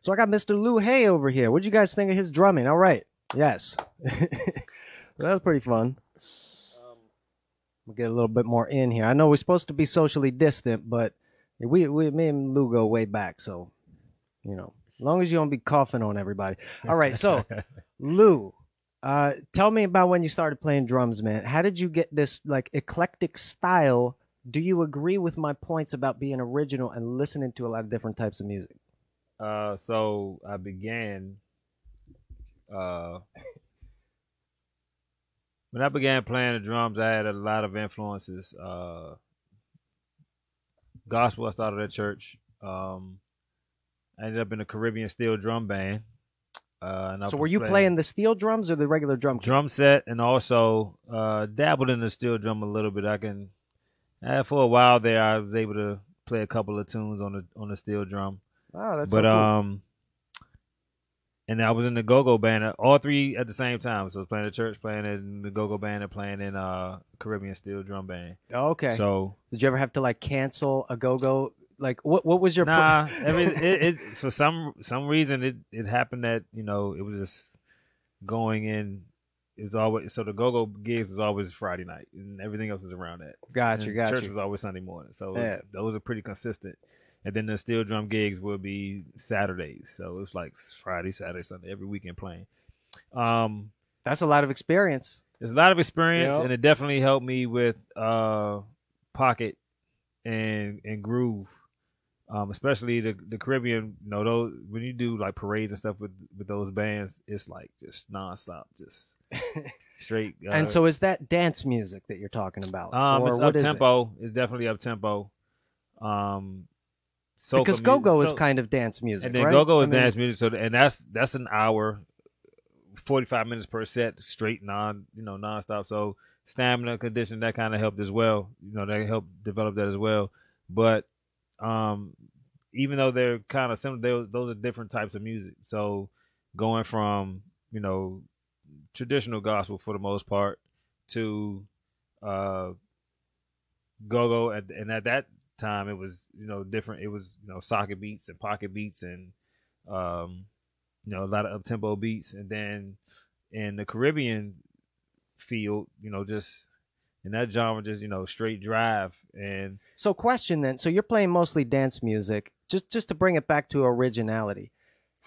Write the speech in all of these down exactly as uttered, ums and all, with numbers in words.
So I got Mister Louis Hay over here. What do you guys think of his drumming? All right. Yes. That was pretty fun. We'll get a little bit more in here. I know we're supposed to be socially distant, but we, we me and Lou go way back. So, you know, as long as you don't be coughing on everybody. All right. So, Lou, uh, tell me about when you started playing drums, man. How did you get this, like, eclectic style? Do you agree with my points about being original and listening to a lot of different types of music? Uh, so I began, uh, when I began playing the drums, I had a lot of influences. Uh, gospel, I started at church. Um, I ended up in a Caribbean steel drum band. Uh, and I so were you playing, playing the steel drums or the regular drum kit? Drum set, and also uh, dabbled in the steel drum a little bit. I can, uh, for a while there, I was able to play a couple of tunes on the on the steel drum. Wow, that's but so cool. um, and I was in the go-go band, all three at the same time. So I was playing the church, playing in the go-go band, and playing in uh Caribbean steel drum band. Oh, okay. So did you ever have to like cancel a go-go? Like what? What was your? Nah, I mean, it, it for some some reason it it happened that you know it was just going in. It's always so the go-go gigs was always Friday night, and everything else was around that. Gotcha, and gotcha. Church was always Sunday morning, so yeah. it, those are pretty consistent. And then the steel drum gigs would be Saturdays. So it's like Friday, Saturday, Sunday, every weekend playing. Um, That's a lot of experience. It's a lot of experience, you know? And it definitely helped me with uh, pocket and and groove, um, especially the, the Caribbean. You know, those, when you do like parades and stuff with, with those bands, it's like just nonstop, just straight. Uh, and so is that dance music that you're talking about? Um, or it's up-tempo. It? It's definitely up-tempo. Um So because go-go is so, kind of dance music, and then right? go-go is I mean, dance music. So and that's that's an hour, forty-five minutes per set, straight non, you know, nonstop. So stamina, condition, that kind of helped as well. You know, that helped develop that as well. But um, even though they're kind of similar, they, those are different types of music. So going from you know traditional gospel for the most part to uh, go-go, at, and at that. time it was you know different it was you know socket beats and pocket beats and um you know a lot of up tempo beats, and then in the Caribbean field you know just in that genre just you know straight drive. And so question then, so you're playing mostly dance music, just just to bring it back to originality,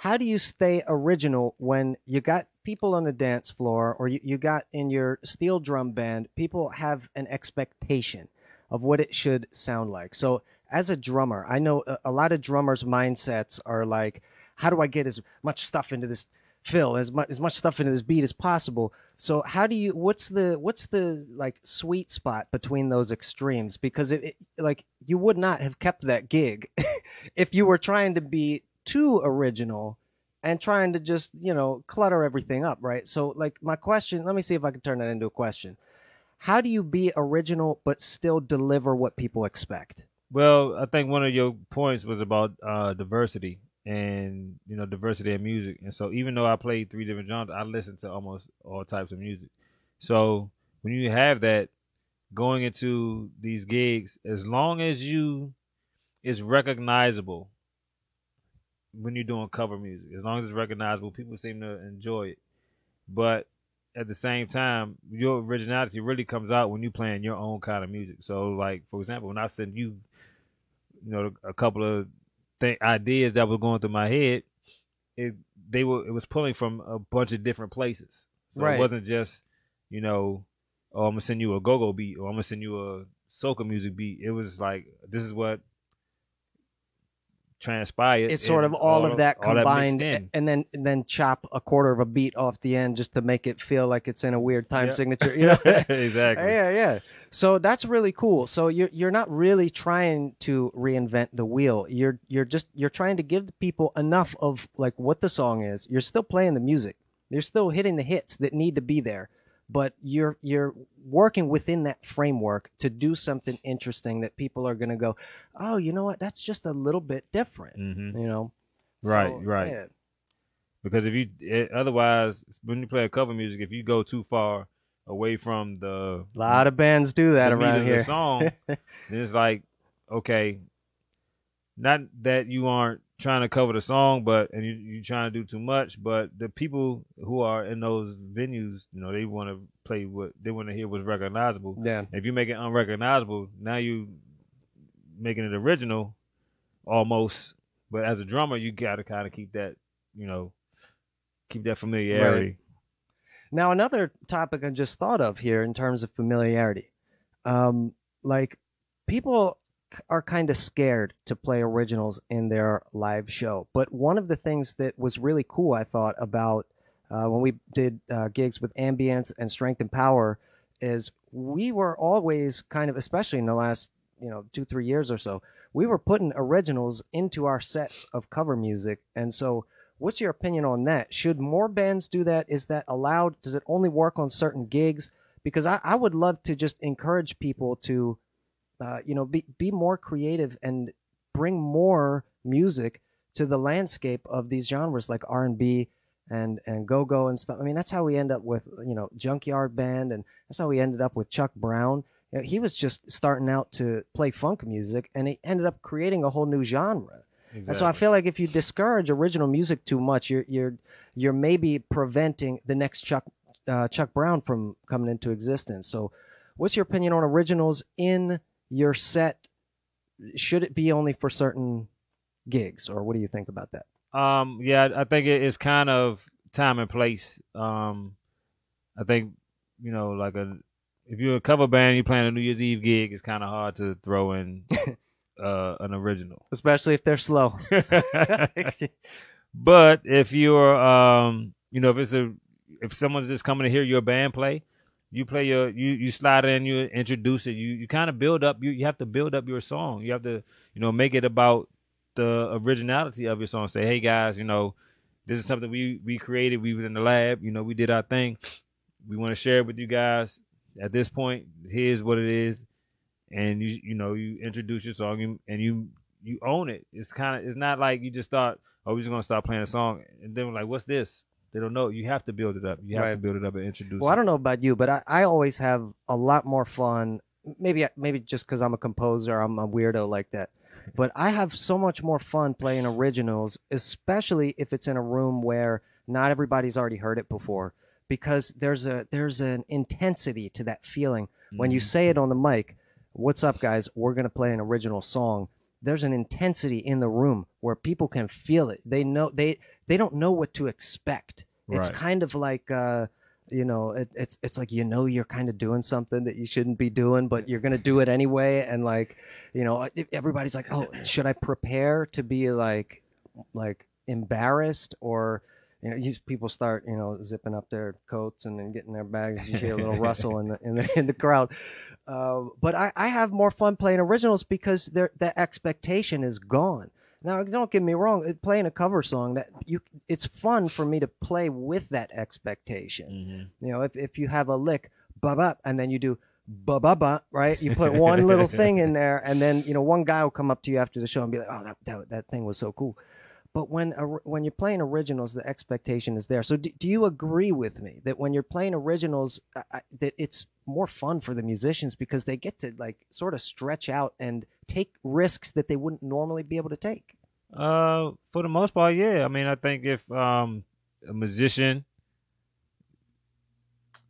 how do you stay original when you got people on the dance floor or you, you got in your steel drum band, people have an expectation of what it should sound like. So as a drummer, I know a, a lot of drummers' mindsets are like, how do I get as much stuff into this fill, as much as much stuff into this beat as possible? So how do you, what's the, what's the like sweet spot between those extremes? Because it, it like you would not have kept that gig if you were trying to be too original and trying to just, you know, clutter everything up, right? So like my question, let me see if I can turn that into a question. How do you be original but still deliver what people expect? Well, I think one of your points was about uh, diversity and, you know, diversity in music. And so even though I played three different genres, I listened to almost all types of music. So when you have that going into these gigs, as long as you it's recognizable when you're doing cover music, as long as it's recognizable, people seem to enjoy it. But at the same time, your originality really comes out when you're playing your own kind of music. So, like, for example, when I sent you, you know, a couple of th ideas that were going through my head, it they were it was pulling from a bunch of different places. So right. It wasn't just, you know, oh, I'm gonna send you a go-go beat or I'm gonna send you a soca music beat. It was like this is what transpired. It's sort of all, all of that combined that and then and then chop a quarter of a beat off the end just to make it feel like it's in a weird time yep. signature. You know? Exactly. Yeah, yeah. So that's really cool. So you're you're not really trying to reinvent the wheel. You're you're just you're trying to give the people enough of like what the song is. You're still playing the music. You're still hitting the hits that need to be there. But you're you're working within that framework to do something interesting that people are going to go, oh, you know what? That's just a little bit different, mm-hmm. you know? Right, so, right. Man. Because if you it, otherwise, when you play cover music, if you go too far away from the a lot of bands do that around here. The song, then it's like okay, not that you aren't trying to cover the song, but and you you trying to do too much. But the people who are in those venues, you know, they want to play what they want to hear was recognizable. Yeah. If you make it unrecognizable, now you making it original, almost. But as a drummer, you gotta kind of keep that, you know, keep that familiarity. Right. Now, another topic I just thought of here in terms of familiarity, um, like people are kind of scared to play originals in their live show. But one of the things that was really cool, I thought, about uh, when we did uh, gigs with Ambience and Strength and Power is we were always kind of, especially in the last, you know, two, three years or so, we were putting originals into our sets of cover music. And so what's your opinion on that? Should more bands do that? Is that allowed? Does it only work on certain gigs? Because I, I would love to just encourage people to, uh, you know, be, be more creative and bring more music to the landscape of these genres like R and B and, and go-go and stuff. I mean, that's how we end up with, you know, Junkyard Band, and that's how we ended up with Chuck Brown. You know, he was just starting out to play funk music, and he ended up creating a whole new genre. Exactly. And so I feel like if you discourage original music too much, you're you're you're maybe preventing the next Chuck uh, Chuck Brown from coming into existence. So, what's your opinion on originals in your set? Should it be only for certain gigs, or what do you think about that? Um, yeah, I think it is kind of time and place. Um, I think you know, like a if you're a cover band, you're playing a New Year's Eve gig, it's kind of hard to throw in. Uh, an original, especially if they're slow. But if you're, um, you know, if it's a, if someone's just coming to hear your band play, you play your, you you slide in, you introduce it, you you kind of build up. You you have to build up your song. You have to, you know, make it about the originality of your song. Say, hey guys, you know, this is something we we created. We was in the lab. You know, we did our thing. We want to share it with you guys. At this point, here's what it is. And you you know you introduce your song and you you own it. It's kind of it's not like you just thought, oh, we're just gonna start playing a song and then we're like, what's this? They don't know. You have to build it up. You have right. to build it up and introduce. Well, it. I don't know about you, but I, I always have a lot more fun. Maybe maybe just because I'm a composer, I'm a weirdo like that. But I have so much more fun playing originals, especially if it's in a room where not everybody's already heard it before, because there's a there's an intensity to that feeling when mm-hmm. you say it on the mic. What's up, guys? We're going to play an original song. There's an intensity in the room where people can feel it. They know they they don't know what to expect. Right. It's kind of like uh, you know, it, it's it's like you know you're kind of doing something that you shouldn't be doing, but you're going to do it anyway. And like, you know, everybody's like, oh, should I prepare to be like like embarrassed or? You know, you, people start, you know, zipping up their coats and then getting their bags. You hear a little rustle in the in the, in the crowd. Uh, but I, I have more fun playing originals because the expectation is gone. Now, don't get me wrong. Playing a cover song, that you, it's fun for me to play with that expectation. Mm-hmm. You know, if, if you have a lick, ba-ba, and then you do ba-ba-ba, right? You put one little thing in there, and then, you know, one guy will come up to you after the show and be like, oh, that, that, that thing was so cool. But when uh, when you're playing originals, the expectation is there. So do, do you agree with me that when you're playing originals, uh, I, that it's more fun for the musicians because they get to like sort of stretch out and take risks that they wouldn't normally be able to take? Uh, for the most part, yeah. I mean, I think if um, a musician,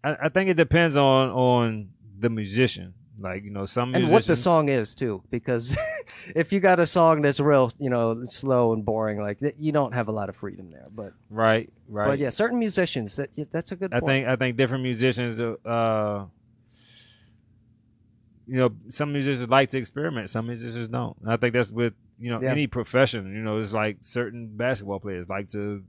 I, I think it depends on on the musician. Like, you know, some musicians... And what the song is, too, because if you got a song that's real, you know, slow and boring, like, you don't have a lot of freedom there, but... Right, right. But, yeah, certain musicians, that that's a good I point. Think, I think different musicians, uh, you know, some musicians like to experiment, some musicians don't. And I think that's with, you know, yeah. any profession, you know, it's like certain basketball players like to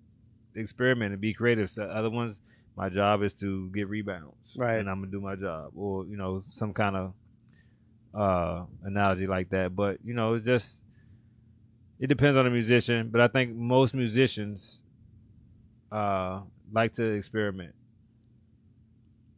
experiment and be creative, so other ones... My job is to get rebounds, right? And I'm gonna do my job, or you know, some kind of uh, analogy like that. But you know, it's just it depends on the musician. But I think most musicians uh, like to experiment.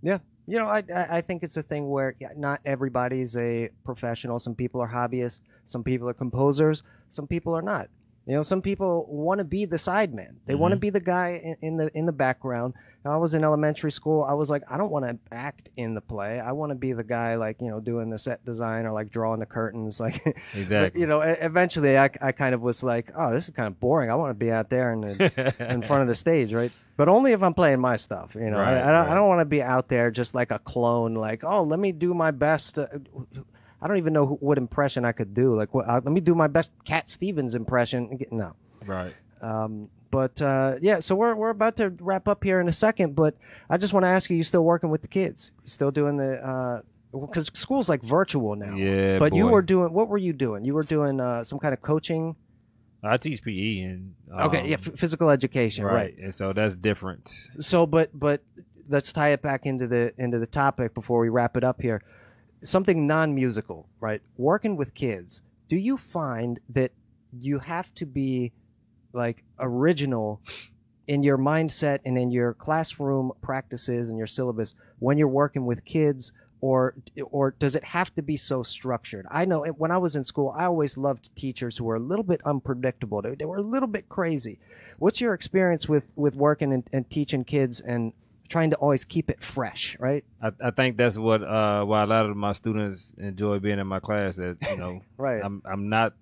Yeah, you know, I I think it's a thing where not everybody's a professional. Some people are hobbyists. Some people are composers. Some people are not. You know, some people want to be the sideman. They mm-hmm. want to be the guy in, in the in the background. When I was in elementary school, I was like, I don't want to act in the play. I want to be the guy, like, you know, doing the set design or like drawing the curtains. Like, exactly. You know, eventually I, I kind of was like, oh, this is kind of boring. I want to be out there in the, in front of the stage, right? But only if I'm playing my stuff, you know. Right, I, I don't, right. I don't want to be out there just like a clone. Like, oh, let me do my best. Uh, I don't even know who, what impression I could do. Like, what, uh, let me do my best Cat Stevens impression. No. Right. Um, but, uh, yeah, so we're, we're about to wrap up here in a second, but I just want to ask you, you still working with the kids? You still doing the uh, – because school's like virtual now. Yeah, But boy. you were doing – what were you doing? You were doing uh, some kind of coaching? I teach P E and um, – okay, yeah, physical education. Right. right, and so that's different. So, but but let's tie it back into the into the topic before we wrap it up here. Something non-musical, right? Working with kids, do you find that you have to be like original in your mindset and in your classroom practices and your syllabus when you're working with kids, or or does it have to be so structured? I know when I was in school, I always loved teachers who were a little bit unpredictable. They, they were a little bit crazy. What's your experience with, with working and, and teaching kids and trying to always keep it fresh, right? I, I think that's what uh, why a lot of my students enjoy being in my class. That you know, right? I'm I'm not.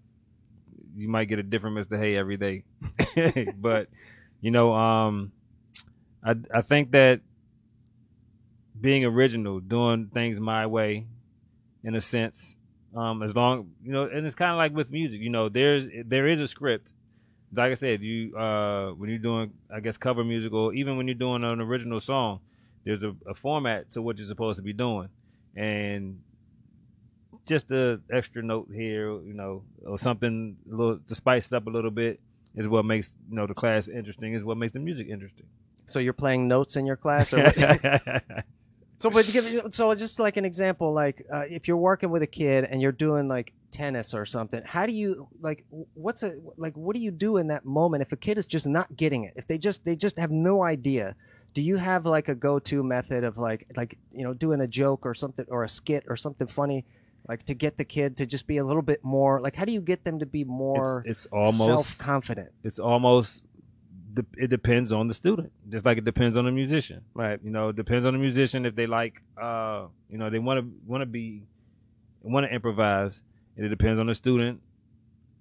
You might get a different Mister Hay every day, but you know, um, I I think that being original, doing things my way, in a sense, um, as long you know, and it's kind of like with music. You know, there's there is a script. Like I said, you uh, when you're doing, I guess, cover music, or even when you're doing an original song, there's a, a format to what you're supposed to be doing, and just the extra note here, you know, or something a little to spice it up a little bit is what makes you know the class interesting. Is what makes the music interesting. So you're playing notes in your class, or so. But give, so just like an example, like uh, if you're working with a kid and you're doing like tennis or something, how do you like what's a like what do you do in that moment if a kid is just not getting it, if they just they just have no idea? Do you have like a go-to method of like like you know doing a joke or something, or a skit or something funny, like to get the kid to just be a little bit more like, how do you get them to be more it's, it's almost self-confident? It's almost it depends on the student, just like it depends on the musician, right? You know, it depends on the musician if they like uh you know they want to want to be want to improvise. It depends on the student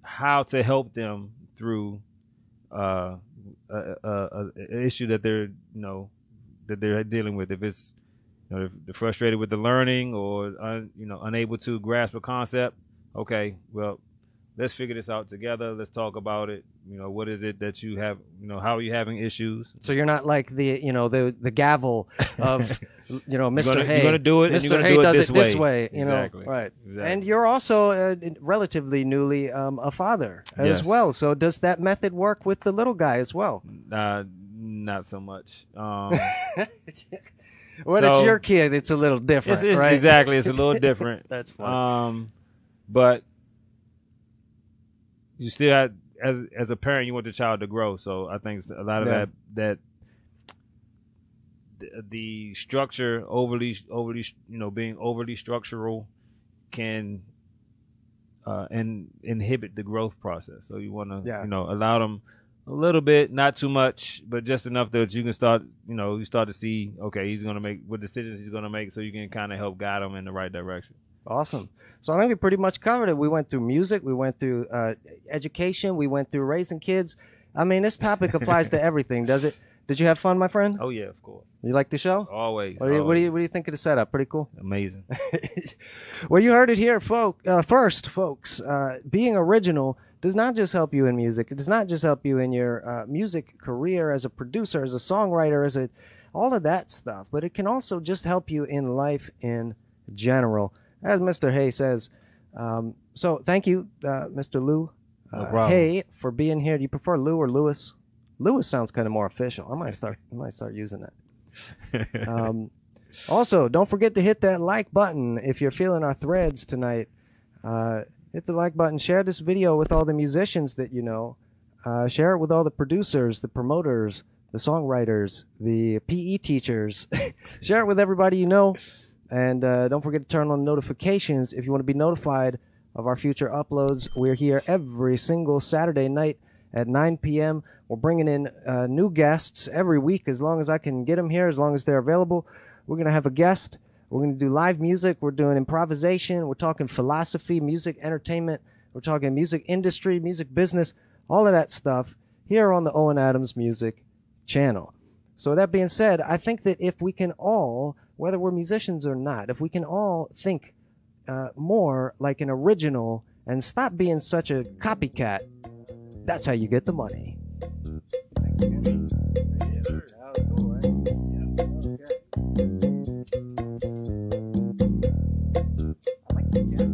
how to help them through uh, an issue that they're, you know, that they're dealing with. If it's, you know, if they're frustrated with the learning or, un, you know, unable to grasp a concept. Okay, well, let's figure this out together. Let's talk about it. You know, what is it that you have, you know, how are you having issues? So you're not like the, you know, the, the gavel of, you know, Mister Hay. You're going to do it. Mister Hay does it this way. You know, right. Exactly. And you're also uh, relatively newly um, a father yes. as well. So does that method work with the little guy as well? Uh, not so much. Um, when so, it's your kid, it's a little different, it's, it's, right? Exactly. It's a little different. That's funny. Um, but you still have, as as a parent, you want the child to grow. So I think a lot of yeah. that that the structure overly overly you know being overly structural can uh, and inhibit the growth process. So you want to yeah. you know allow them a little bit, not too much, but just enough that you can start you know you start to see okay he's gonna make what decisions he's gonna make, so you can kind of help guide him in the right direction. Awesome. So I think we pretty much covered it. We went through music. We went through uh, education. We went through raising kids. I mean, this topic applies to everything, does it? Did you have fun, my friend? Oh, yeah, of course. You like the show? Always. What do you, what do you, what do you think of the setup? Pretty cool? Amazing. Well, you heard it here folk, uh, first, folks. Uh, being original does not just help you in music. It does not just help you in your uh, music career as a producer, as a songwriter, as a all of that stuff. But it can also just help you in life in general. As Mister Hay says, um, so thank you, uh, Mister Lou uh, no Hay, for being here. Do you prefer Lou or Louis? Louis sounds kind of more official. I might start, I might start using that. Um, also, don't forget to hit that like button if you're feeling our threads tonight. Uh, hit the like button. Share this video with all the musicians that you know. Uh, share it with all the producers, the promoters, the songwriters, the P E teachers. Share it with everybody you know. And uh, don't forget to turn on notifications if you want to be notified of our future uploads. We're here every single Saturday night at nine p m We're bringing in uh, new guests every week as long as I can get them here, as long as they're available. We're going to have a guest. We're going to do live music. We're doing improvisation. We're talking philosophy, music, entertainment. We're talking music industry, music business, all of that stuff here on the Owen Adams Music channel. So that being said, I think that if we can all, whether we're musicians or not, if we can all think uh, more like an original and stop being such a copycat, that's how you get the money. I like the